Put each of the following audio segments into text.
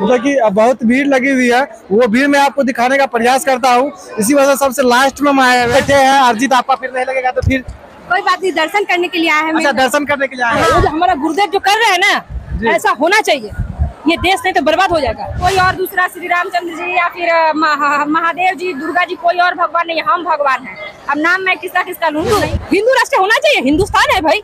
मतलब कि बहुत भीड़ लगी हुई है, वो भीड़ में आपको दिखाने का प्रयास करता हूँ। इसी वजह से सबसे लास्ट में आए बैठे हैं। अर्जित आपका फिर नहीं लगेगा तो फिर कोई बात नहीं, दर्शन करने के लिए आए हैं। अच्छा, दर्शन करने के लिए आए हैं। हमारा गुरुदेव जो कर रहे हैं ना, ऐसा होना चाहिए। ये देश नहीं तो बर्बाद हो जाएगा। कोई और दूसरा श्री रामचंद्र जी या फिर महादेव जी, दुर्गा जी, कोई और भगवान नहीं, हम भगवान हैं। अब नाम मैं किसका किसका लूँ। हिंदू राष्ट्र होना चाहिए। हिंदुस्तान है भाई,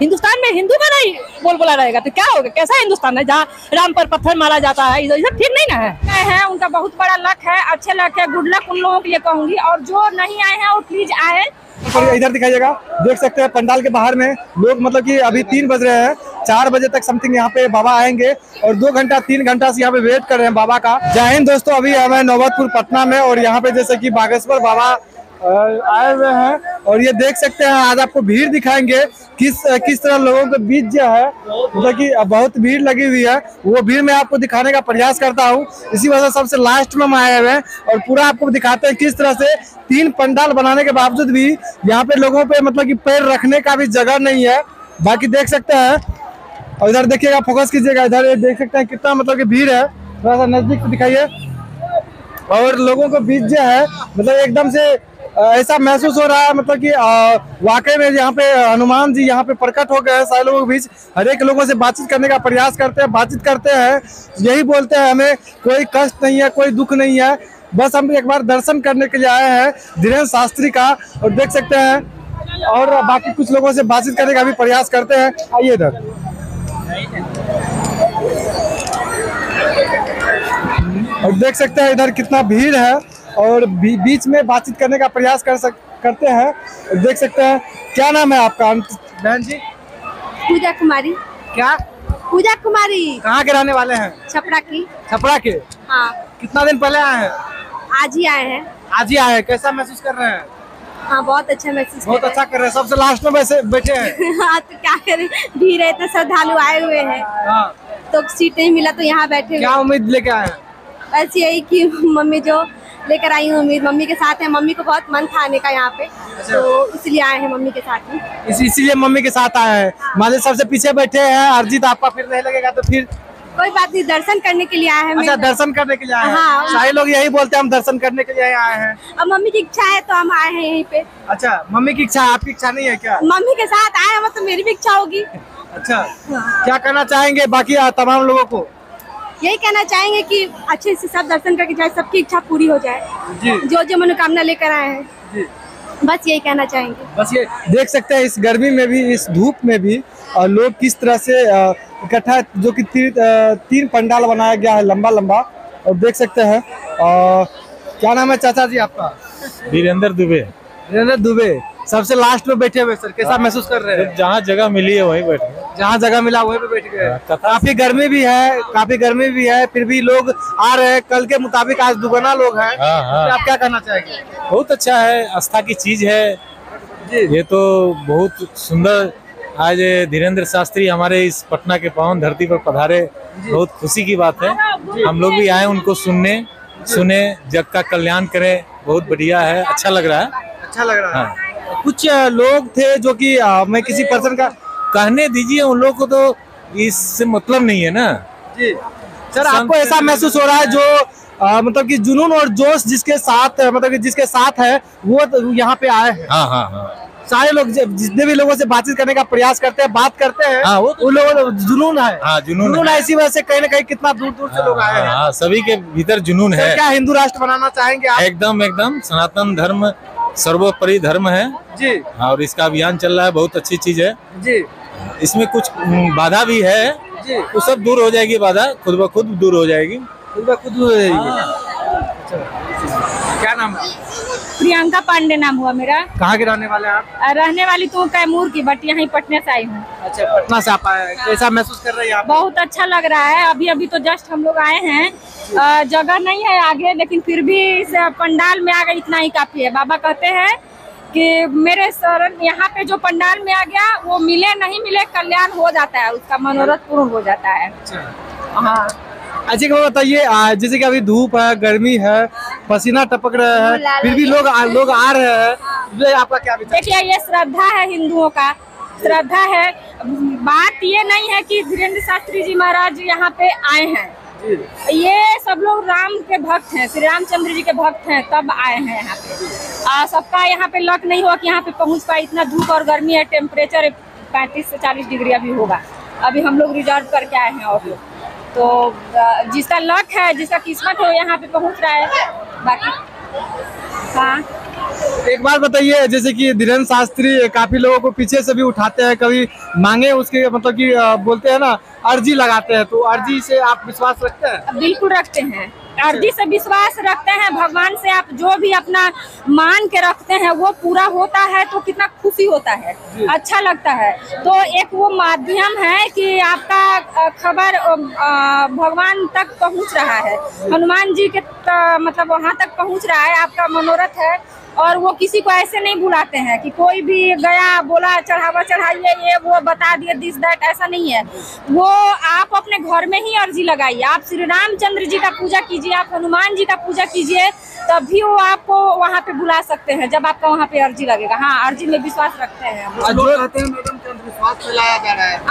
हिंदुस्तान में हिंदू बना ही बोल बोला रहेगा तो क्या होगा? कैसा हिंदुस्तान है जहाँ राम पर पत्थर मारा जाता है? इधर ठीक नहीं ना है। उनका बहुत बड़ा लक है, अच्छे लक है, गुड लक उन लोगों के लिए कहूँगी। और जो नहीं आए हैं वो प्लीज आए। इधर दिखाइएगा, देख सकते हैं पंडाल के बाहर में लोग, मतलब कि अभी 3 बज रहे हैं, 4 बजे तक समथिंग यहाँ पे बाबा आएंगे और 2 घंटा 3 घंटा से यहाँ पे वेट कर रहे हैं बाबा का। जय हिंद दोस्तों, अभी हम हैं नौबतपुर पटना में और यहाँ पे जैसे कि बागेश्वर बाबा आए हुए हैं और ये देख सकते हैं। आज आपको भीड़ दिखाएंगे किस तरह लोगों के बीच जो है, मतलब कि बहुत भीड़ लगी हुई है, वो भीड़ में आपको दिखाने का प्रयास करता हूँ। इसी वजह से सबसे लास्ट में आए हुए हैं और पूरा आपको दिखाते हैं किस तरह से 3 पंडाल बनाने के बावजूद भी यहाँ पे लोगों पे मतलब कि पैर रखने का भी जगह नहीं है। बाकी देख सकते हैं और इधर देखिएगा, फोकस कीजिएगा, इधर ये देख सकते हैं कितना मतलब कि भीड़ है। थोड़ा सा नजदीक से दिखाइए। और लोगों के बीच जो है मतलब एकदम से ऐसा महसूस हो रहा है मतलब कि वाकई में यहाँ पे हनुमान जी यहाँ पे प्रकट हो गए हैं। सारे लोगों के बीच हर एक लोगों से बातचीत करने का प्रयास करते हैं, बातचीत करते हैं। यही बोलते हैं हमें कोई कष्ट नहीं है, कोई दुख नहीं है, बस हम एक बार दर्शन करने के लिए आए हैं धीरेंद्र शास्त्री का। और देख सकते हैं और बाकी कुछ लोगों से बातचीत करने का भी प्रयास करते हैं। आइए इधर। और देख सकते हैं इधर कितना भीड़ है और बीच में बातचीत करने का प्रयास करते हैं। देख सकते हैं। क्या नाम है आपका बहन जी? पूजा कुमारी। क्या? पूजा कुमारी। कहाँ के रहने वाले हैं? छपरा की। छपरा के? हाँ। कितना दिन पहले आए हैं? आज ही आए हैं। आज ही आए हैं। कैसा महसूस कर रहे हैं? हाँ, बहुत अच्छा महसूस। बहुत अच्छा कर रहे हैं। सबसे लास्ट में वैसे बैठे हैं। हाँ तो क्या करें, भीड़ है तो श्रद्धालु आए हुए हैं। हाँ। तो सीट नहीं मिला तो यहाँ बैठे। क्या उम्मीद लेके आए हैं? बस यही कि मम्मी जो लेकर आई हूँ, मम्मी के साथ है। मम्मी को बहुत मन था आने का यहाँ पे। अच्छा। तो इसलिए आए हैं मम्मी के साथ में। इसीलिए मम्मी के साथ आए हैं। हमारे सबसे पीछे बैठे हैं। अर्जित आपका फिर नहीं लगेगा तो फिर कोई बात नहीं, दर्शन करने के लिए आए हैं। अच्छा, दर्शन करने के लिए आए हैं। हाँ। सारे लोग यही बोलते हैं हम दर्शन करने के लिए आए हैं। अब मम्मी की इच्छा है तो हम आए हैं यहीं पे। अच्छा, मम्मी की इच्छा है, आपकी इच्छा नहीं है क्या? मम्मी के साथ आए हैं तो मेरी भी इच्छा होगी। अच्छा, क्या कहना चाहेंगे बाकी तमाम लोगों को? यही कहना चाहेंगे कि अच्छे से सब दर्शन करके जाए, सबकी इच्छा पूरी हो जाए, जो जो मनोकामना लेकर आए हैं। बस यही कहना चाहेंगे। बस ये देख सकते हैं इस गर्मी में भी, इस धूप में भी लोग किस तरह से इकट्ठा, जो कि 3 पंडाल बनाया गया है लंबा लंबा। और देख सकते हैं। क्या नाम है चाचा जी आपका? वीरेंद्र दुबे। वीरेंद्र दुबे सबसे लास्ट में बैठे हुए। सर कैसा महसूस कर रहे हैं? जहाँ जगह मिली है वहीं बैठ गए। जहाँ जगह मिला वहीं पे बैठ गए। काफी गर्मी भी है, काफी गर्मी भी है, फिर भी लोग आ रहे हैं। कल के मुताबिक आज दुगना लोग हैं। तो आप क्या कहना चाहेंगे? बहुत अच्छा है, आस्था की चीज है ये तो। बहुत सुंदर आज धीरेंद्र शास्त्री हमारे इस पटना के पावन धरती पर पधारे, बहुत खुशी की बात है। हम लोग भी आए उनको सुने, जग का कल्याण करे। बहुत बढ़िया है, अच्छा लग रहा है। अच्छा लग रहा है। कुछ लोग थे जो कि मैं किसी पर्सन का कहने दीजिए, उन लोगों को तो इससे मतलब नहीं है ना जी। सर आपको ऐसा महसूस हो रहा है जो मतलब कि जुनून और जोश जिसके साथ मतलब कि जिसके साथ है वो तो यहाँ पे आए हैं। हाँ हाँ हाँ। सारे लोग जितने भी लोगों से बातचीत करने का प्रयास करते हैं, बात करते हैं। हाँ, वो लोग जुनून है। हाँ, जुनून है। इसी वजह से कहीं ना कहीं कितना दूर दूर से लोग आए हैं। सभी के भीतर जुनून है। क्या हिंदू राष्ट्र बनाना चाहेंगे आप? एकदम एकदम। सनातन धर्म सर्वोपरि धर्म है जी। और इसका अभियान चल रहा है, बहुत अच्छी चीज है जी। इसमें कुछ बाधा भी है जी, वो सब दूर हो जाएगी। बाधा खुद ब खुद दूर हो जाएगी। क्या नाम है? प्रियंका पांडे नाम हुआ मेरा। कहाँ के रहने वाले आप? रहने वाली तो कैमूर की, बट यहाँ पटना से आई हूँ। अच्छा, पटना से आप आए, कैसा महसूस कर रही है आप? बहुत अच्छा लग रहा है। अभी अभी तो जस्ट हम लोग आए हैं। जगह नहीं है आगे, लेकिन फिर भी इस पंडाल में आ गए, इतना ही काफी है। बाबा कहते हैं कि मेरे शरण यहाँ पे जो पंडाल में आ गया, वो मिले नहीं मिले कल्याण हो जाता है, उसका मनोरथ पूर्ण हो जाता है। हाँ। अच्छा, वो बताइए जैसे कि अभी धूप है, गर्मी है, पसीना टपक रहा है, फिर भी लोग आ रहे हैं, आपका क्या विचार? देखिए, ये श्रद्धा है, हिंदुओं का श्रद्धा है। बात ये नहीं है कि धीरेंद्र शास्त्री जी महाराज यहाँ पे आए हैं, ये सब लोग राम के भक्त हैं, श्री रामचंद्र जी के भक्त हैं, तब आए हैं यहाँ पे। सबका यहाँ पे लक नहीं हुआ कि यहाँ पे पहुँच पाए। इतना धूप और गर्मी है, टेम्परेचर 35 से 40 डिग्री अभी होगा। अभी हम लोग रिजर्व करके आए हैं और लोग, तो जिसका लक है, जिसका किस्मत है, यहाँ पे पहुँच रहा है। बाकी हाँ, एक बार बताइए, जैसे कि धीरेंद्र शास्त्री काफी लोगों को पीछे से भी उठाते हैं, कभी मांगे उसके मतलब कि बोलते हैं ना, अर्जी लगाते हैं, तो अर्जी से आप विश्वास रखते हैं? बिल्कुल रखते हैं, अर्जी से विश्वास रखते हैं। भगवान से आप जो भी अपना मान के रखते हैं वो पूरा होता है, तो कितना खुशी होता है, अच्छा लगता है। तो एक वो माध्यम है कि आपका खबर भगवान तक पहुंच रहा है, हनुमान जी के मतलब वहां तक पहुंच रहा है आपका मनोरथ है। और वो किसी को ऐसे नहीं बुलाते हैं कि कोई भी गया बोला चढ़ावा चढ़ाइए, ये वो बता दिए, दिस दैट, ऐसा नहीं है। वो आप अपने घर में ही अर्जी लगाइए, आप श्री रामचंद्र जी का पूजा कीजिए, आप हनुमान जी का पूजा कीजिए, तभी वो आपको वहाँ पे बुला सकते हैं जब आपका वहाँ पे अर्जी लगेगा। हाँ, अर्जी में विश्वास रखते हैं।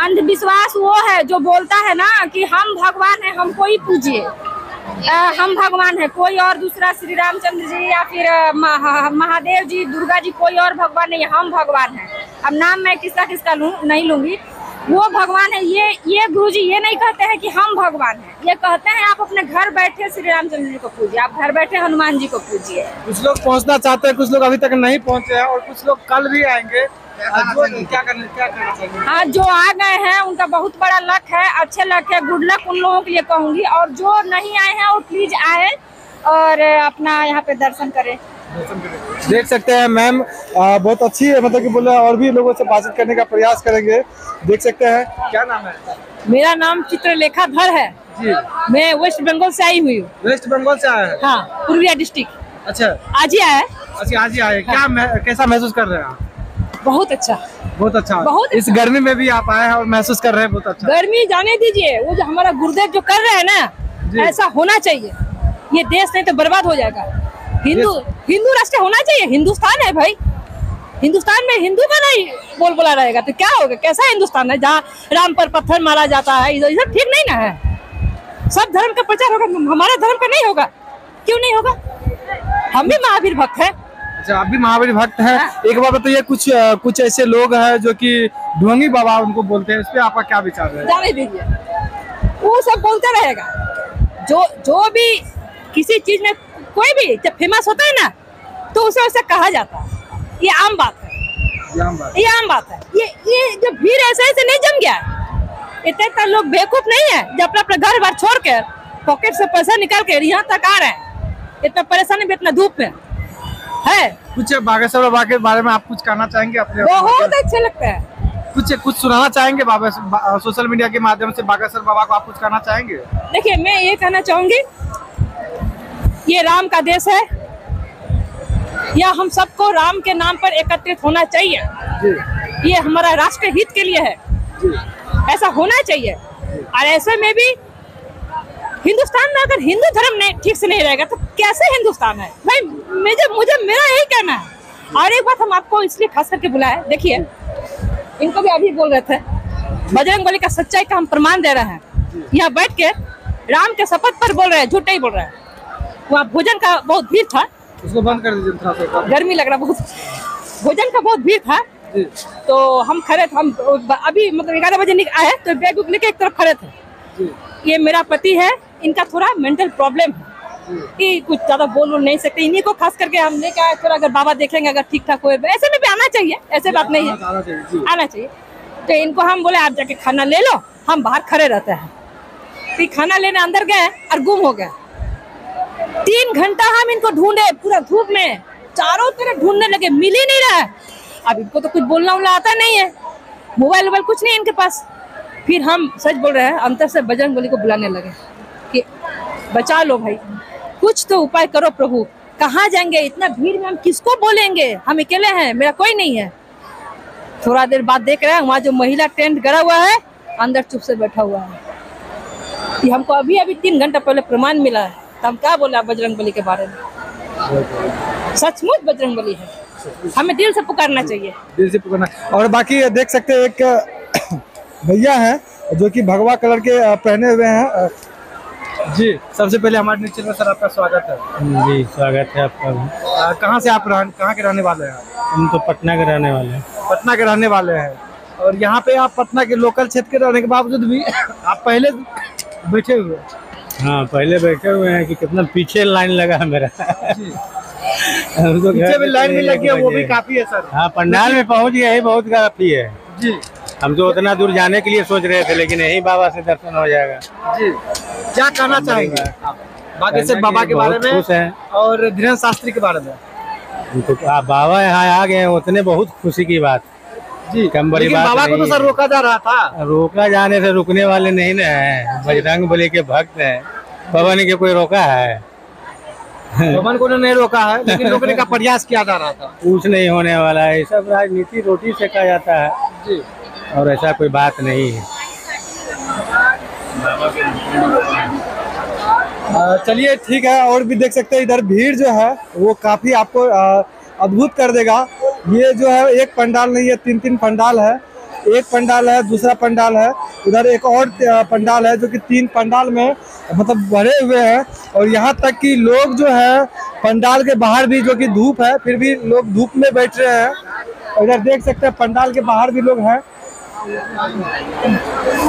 अंधविश्वास वो है जो बोलता है ना कि हम भगवान है, हमको ही पूजिए, हम भगवान है, कोई और दूसरा श्री रामचंद्र जी या फिर महादेव जी, दुर्गा जी, कोई और भगवान नहीं, हम भगवान हैं। अब नाम मैं किसका किसका लूँ, नहीं लूँगी, वो भगवान है। ये गुरुजी ये नहीं कहते हैं कि हम भगवान हैं, ये कहते हैं आप अपने घर बैठे श्री रामचंद्र जी को पूजिए, आप घर बैठे हनुमान जी को पूजिए। कुछ लोग पहुँचना चाहते हैं, कुछ लोग अभी तक नहीं पहुँचे हैं, और कुछ लोग कल भी आएंगे। हाँ, जो आ गए हैं उनका बहुत बड़ा लक है, अच्छे लक है, गुड लक उन लोगों के लिए कहूँगी। और जो नहीं आए हैं वो प्लीज आए और अपना यहाँ पे दर्शन करें। देख सकते हैं मैम बहुत अच्छी है, मतलब कि बोला, और भी लोगों से बातचीत करने का प्रयास करेंगे। देख सकते हैं, क्या नाम है? मेरा नाम चित्रलेखा धर है जी। मैं वेस्ट बंगाल से आई हुई हूँ। वेस्ट बंगाल से आया है? हाँ, पूर्णिया डिस्ट्रिक्ट। अच्छा, आज ही आया है? अच्छा, आज ही आया है। क्या कैसा महसूस कर रहे हैं आप? बहुत अच्छा, बहुत अच्छा। बहुत इस गर्मी में भी आप आए हैं और महसूस कर रहे हैं? बहुत अच्छा। गर्मी जाने दीजिए, वो जो हमारा गुरुदेव जो कर रहे हैं ना, ऐसा होना चाहिए। ये देश नहीं तो बर्बाद हो जाएगा। हिंदू राष्ट्र होना चाहिए। हिंदुस्तान है भाई, हिंदुस्तान में हिंदू का नहीं बोल बोला रहेगा तो क्या होगा? कैसा हिंदुस्तान है जहाँ राम पर पत्थर मारा जाता है? इधर ठीक नहीं ना है। सब धर्म का प्रचार होगा, हमारा धर्म का नहीं होगा? क्यों नहीं होगा? हम भी महावीर भक्त है। अच्छा, आप भी महावीर भक्त हैं। एक बार बताइए, कुछ ऐसे लोग हैं जो कि ढोंगी बाबा उनको बोलते हैं, इस पे आपका क्या विचार है? जाने दीजिए, वो सब बोलता रहेगा। जो भी किसी चीज में कोई भी जब फेमस होता है ना, तो उसे वैसा कहा जाता है। ये आम बात है, ये आम बात है। ये जो भीड़ ऐसे नहीं जम गया है, इतना लोग बेवकूफ नहीं है जो अपना घर बार छोड़ कर पॉकेट से पैसा निकाल कर यहाँ तक आ रहे हैं। इतना परेशानी भी, इतना धूप में है। कुछ बागेश्वर बाबा के बारे में आप कुछ कहना चाहेंगे? अपने बहुत अच्छा लगता है। कुछ सुनाना चाहेंगे बाबा, सोशल मीडिया के माध्यम से बागेश्वर बाबा को आप कुछ कहना चाहेंगे? देखिए, मैं ये कहना चाहूंगी, ये राम का देश है, या हम सबको राम के नाम पर एकत्रित होना चाहिए। ये हमारा राष्ट्र हित के लिए है, ऐसा होना चाहिए। और ऐसे में भी हिंदुस्तान में अगर हिंदू धर्म नहीं ठीक से नहीं रहेगा तो कैसे हिंदुस्तान है भाई? मुझे मेरा यही कहना है। और एक बात हम आपको इसलिए खास करके बुलाए, देखिए इनको भी अभी बोल रहे थे, बजरंग बली का सच्चाई का हम प्रमाण दे रहे हैं। यहाँ बैठ के राम के शपथ पर बोल रहे हैं, झूठ नहीं बोल रहे हैं। वहाँ भोजन का बहुत भीड़ था, उसको बंद कर दीजिए, गर्मी लग रहा बहुत। भोजन का बहुत भीड़ था तो हम खड़े थे, हम अभी मतलब 11 बजे आए तो बैग उग लेके एक तरफ खड़े थे। ये मेरा पति है, इनका थोड़ा मेंटल प्रॉब्लम है, ये कुछ ज्यादा बोल नहीं सकते। इन्हीं को खास करके हम लेके आए, थोड़ा अगर बाबा देखेंगे अगर ठीक ठाक हुए, ऐसे में भी आना चाहिए, ऐसे बात नहीं है, आना चाहिए। तो इनको हम बोले आप जाके खाना ले लो, हम बाहर खड़े रहते हैं। फिर खाना लेने अंदर गए और गुम हो गए। 3 घंटा हम इनको ढूंढे, पूरा धूप में चारों तरफ ढूंढने लगे, मिल ही नहीं रहा है। अब इनको तो कुछ बोलना उलना आता नहीं है, मोबाइल वोबाइल कुछ नहीं है इनके पास। फिर हम सच बोल रहे हैं, अंतर से बजरंग बली को बुलाने लगे कि बचा लो भाई, कुछ तो उपाय करो प्रभु, कहाँ जाएंगे इतना भीड़ में, हम किसको बोलेंगे, हम अकेले हैं, मेरा कोई नहीं है। थोड़ा देर बाद देख रहे हैं वहाँ जो महिला टेंट गड़ा हुआ है, अंदर चुप से बैठा हुआ है। ये हमको अभी 3 घंटा पहले प्रमाण मिला है। तो हम क्या बोला बजरंग बली के बारे में? सचमुच बजरंग बली है, हमें दिल से पुकारना चाहिए, दिल से पुकारना। और बाकी देख सकते हैं एक भैया हैं जो कि भगवा कलर के पहने हुए हैं, जी, सबसे पहले हमारे न्यूज़ चैनल में सर आपका स्वागत है। जी स्वागत है आपका। कहाँ से आप कहाँ के रहने वाले हैं? हम तो पटना के रहने वाले हैं। पटना के रहने वाले हैं और यहाँ पे आप पटना के लोकल क्षेत्र के रहने के बावजूद भी आप पहले बैठे हुए? हाँ पहले बैठे हुए हैं कि कितना पीछे लाइन लगा है मेरा। पीछे भी लाइन में लगी है, वो भी काफी है सर। हाँ पंडाल में पहुँच गया, यही बहुत काफी है जी। हम तो उतना दूर जाने के लिए सोच रहे थे लेकिन यही बाबा से दर्शन हो जाएगा जी। क्या कहना चाहेंगे आप बागेश्वर बाबा के बारे में हैं। और धीरेंद्र शास्त्री के बारे में तो बाबा यहाँ आ गए हैं, उतने बहुत खुशी की बात जी। कम बड़ी बात बाबा को तो सर रोका जा रहा था। रोका जाने से रुकने वाले नहीं न है, बजरंग बली के भक्त है। पवन के कोई रोका है? पवन को नहीं रोका है लेकिन रोकने का प्रयास किया जा रहा था। कुछ नहीं होने वाला है, सब राजनीति रोटी से कहा जाता है जी और ऐसा कोई बात नहीं है। चलिए ठीक है। और भी देख सकते हैं इधर भीड़ जो है वो काफी आपको अद्भुत कर देगा। ये जो है एक पंडाल नहीं है, तीन तीन पंडाल है। एक पंडाल है, दूसरा पंडाल है, उधर एक और पंडाल है, जो कि तीन पंडाल में मतलब भरे हुए हैं। और यहाँ तक कि लोग जो है पंडाल के बाहर भी, जो कि धूप है, फिर भी लोग धूप में बैठ रहे हैं। और इधर देख सकते हैं पंडाल के बाहर भी लोग हैं।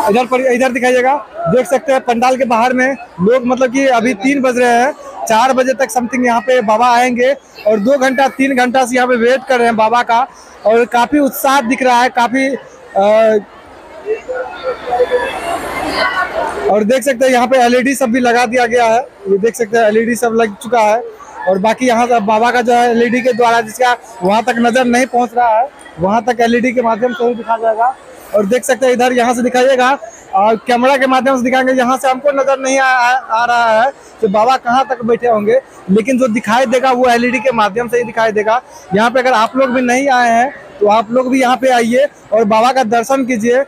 इधर पर इधर दिखाइएगा, देख सकते हैं पंडाल के बाहर में लोग मतलब कि अभी 3 बज रहे हैं, 4 बजे तक समथिंग यहाँ पे बाबा आएंगे और 2 घंटा 3 घंटा से यहाँ पे वेट कर रहे हैं बाबा का। और काफी उत्साह दिख रहा है, काफी और देख सकते हैं यहाँ पे एलईडी सब भी लगा दिया गया है। ये देख सकते हैं एलईडी सब लग चुका है और बाकी यहाँ का बाबा का जो है एलईडी के द्वारा, जिसका वहाँ तक नजर नहीं पहुँच रहा है वहाँ तक एलईडी के माध्यम से दिखाया जाएगा। और देख सकते हैं इधर यहाँ से दिखाइएगा, कैमरा के माध्यम से दिखाएंगे। यहाँ से हमको नजर नहीं आ रहा है तो बाबा कहाँ तक बैठे होंगे, लेकिन जो दिखाई देगा वो एलईडी के माध्यम से ही दिखाई देगा। यहाँ पे अगर आप लोग भी नहीं आए हैं तो आप लोग भी यहाँ पे आइए और बाबा का दर्शन कीजिए।